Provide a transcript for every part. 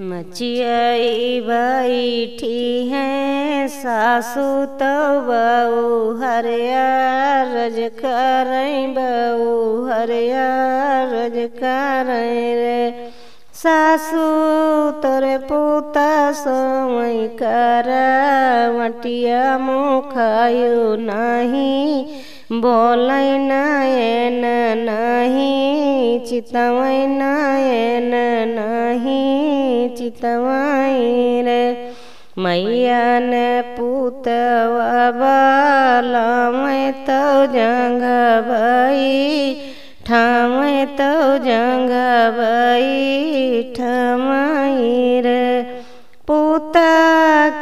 मचियाई बैठी हैं सासु तब हरियारज करें बऊ हरियारज करें रे सासु तोरे पोता सोई कर मटिया मुखायु नहीं बोलै नयन नहीं चितवै नयन नहीं चितवै रे मैया ने पुतवा बालमें तो जंग बई ठामें तो जंग बई ठमाई रे पुता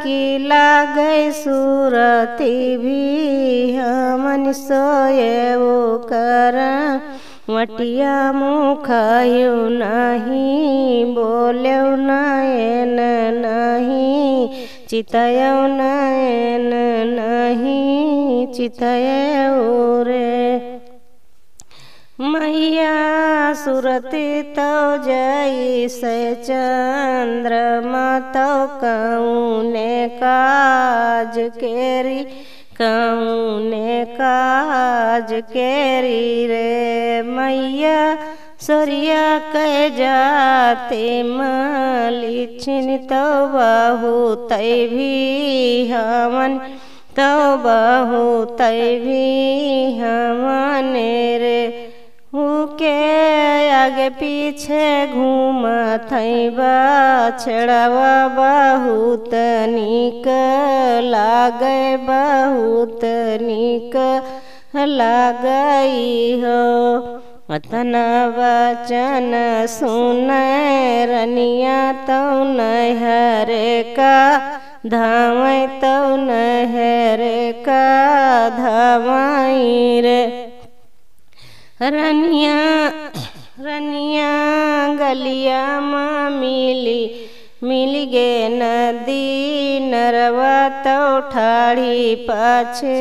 की लागै सूरती भी हमन सोए वो करा मटिया मुखायु नहीं बोल्यौ नयन नहीं चितयौ नयन नहीं चितयौ रे मैया सुरती तो जैसे चंद्रमा तो कौने काज केरी कौने काज केरी रे मैया सूर्या के जाते मलिछिन तो बहुत भी हमन तो बहुत भी हमन रे हुके आगे पीछे घूमत बछड़वा बहुत निक लागे बहुत निक लागई हो अतना वचन सुनै रनिया तो नहरे का धावै तो नहरे का धावई रे रनिया रनिया गलिया माँ मिली मिल गे नदी नरवा तो ठाड़ी पाछे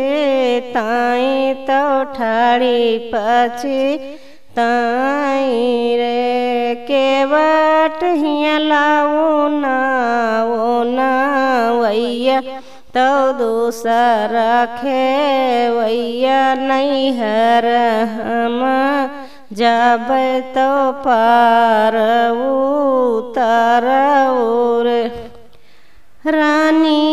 ताई तो ठाड़ी पाछे ताई रे के बाट हिया लाओ ना वो ना वैया तो दूसरा खे वैया नैहर हम जाब तो पार उतर रे रानी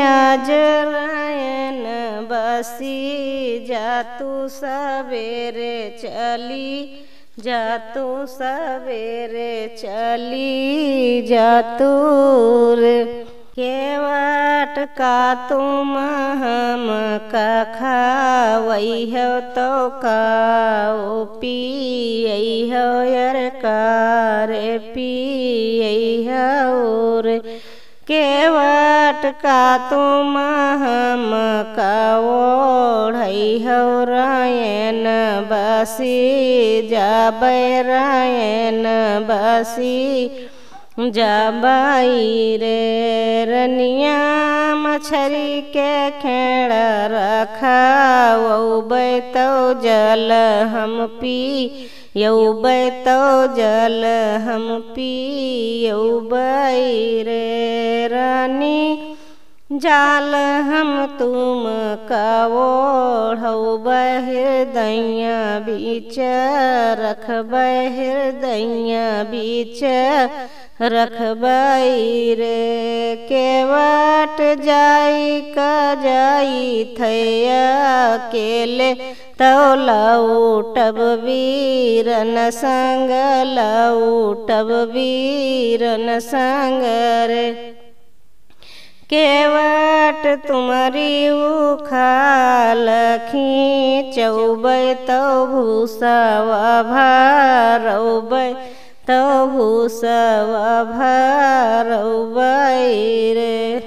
आज रायन बसी जातू सवेरे चली जातू सवेरे चली जातू रे केवट का तुम हम का खावई हो तो काओ पियई हो यर कारे पियई हो रे केवट का तुम हम का ओढ़ई हो रायन बसी जाबै रायन बसी जाबाई रे रनिया मछरी के खेड़ रखाऊ बैतो जल हम पी यऊ बैतो जल हम पी यऊ बाई रे रानी जाल हम तुम काओढ़ऊ हृदया बीच रखबै हृदया बीच रखबाई रे केवट जाई का जाई थैया केले तो लौटब वीरन संग लौटब वीरन संग रे केवट तुम्हारी उखाल खींचौबै तो भूसावा भारौबै तो भूसवा भरौबै रे